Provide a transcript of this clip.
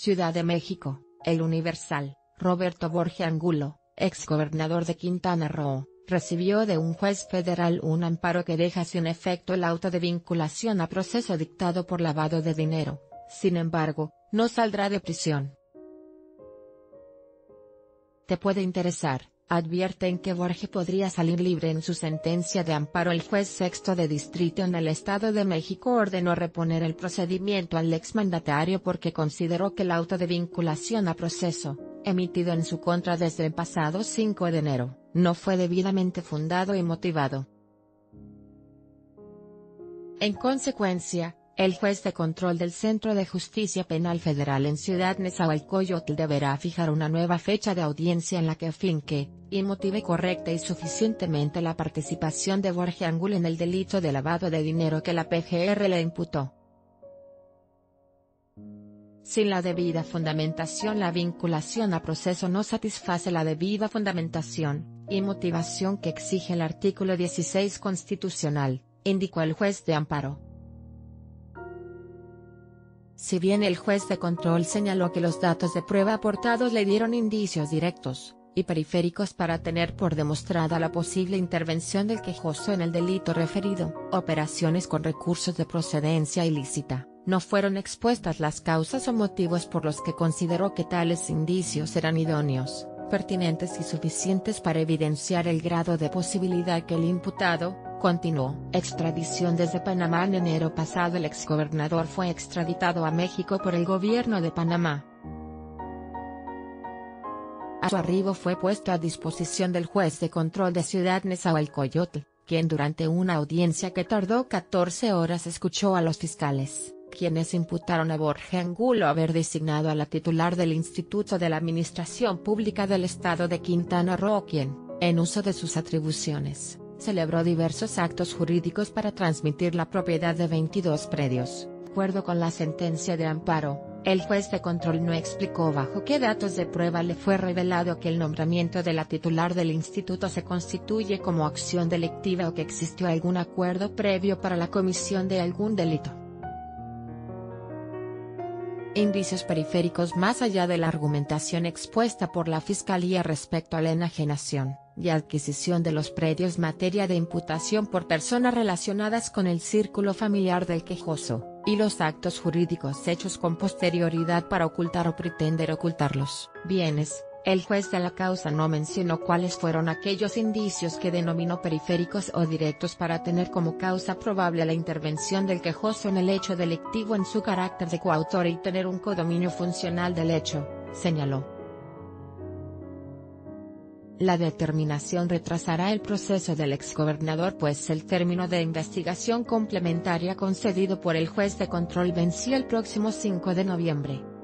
Ciudad de México, El Universal, Roberto Borge Angulo, exgobernador de Quintana Roo, recibió de un juez federal un amparo que deja sin efecto el auto de vinculación a proceso dictado por lavado de dinero. Sin embargo, no saldrá de prisión. Te puede interesar, advierten que Borge podría salir libre en su sentencia de amparo. El juez sexto de distrito en el Estado de México ordenó reponer el procedimiento al exmandatario porque consideró que el auto de vinculación a proceso, emitido en su contra desde el pasado 5 de enero, no fue debidamente fundado y motivado. En consecuencia, el juez de control del Centro de Justicia Penal Federal en Ciudad Nezahualcóyotl deberá fijar una nueva fecha de audiencia en la que afinque y motive correcta y suficientemente la participación de Borge Angulo en el delito de lavado de dinero que la PGR le imputó. Sin la debida fundamentación, la vinculación a proceso no satisface la debida fundamentación y motivación que exige el artículo 16 constitucional, indicó el juez de amparo. Si bien el juez de control señaló que los datos de prueba aportados le dieron indicios directos y periféricos para tener por demostrada la posible intervención del quejoso en el delito referido, operaciones con recursos de procedencia ilícita, no fueron expuestas las causas o motivos por los que consideró que tales indicios eran idóneos, pertinentes y suficientes para evidenciar el grado de posibilidad que el imputado, continuó. Extradición desde Panamá. En enero pasado el exgobernador fue extraditado a México por el gobierno de Panamá. A su arribo fue puesto a disposición del juez de control de Ciudad Nezahualcóyotl, quien durante una audiencia que tardó 14 horas escuchó a los fiscales, quienes imputaron a Borge Angulo haber designado a la titular del Instituto de la Administración Pública del Estado de Quintana Roo quien, en uso de sus atribuciones, celebró diversos actos jurídicos para transmitir la propiedad de 22 predios. De acuerdo con la sentencia de amparo, el juez de control no explicó bajo qué datos de prueba le fue revelado que el nombramiento de la titular del instituto se constituye como acción delictiva o que existió algún acuerdo previo para la comisión de algún delito. Indicios periféricos. Más allá de la argumentación expuesta por la Fiscalía respecto a la enajenación y adquisición de los predios materia de imputación por personas relacionadas con el círculo familiar del quejoso, y los actos jurídicos hechos con posterioridad para ocultar o pretender ocultarlos bienes, el juez de la causa no mencionó cuáles fueron aquellos indicios que denominó periféricos o directos para tener como causa probable la intervención del quejoso en el hecho delictivo en su carácter de coautor y tener un codominio funcional del hecho, señaló. La determinación retrasará el proceso del exgobernador, pues el término de investigación complementaria concedido por el juez de control venció el próximo 5 de noviembre.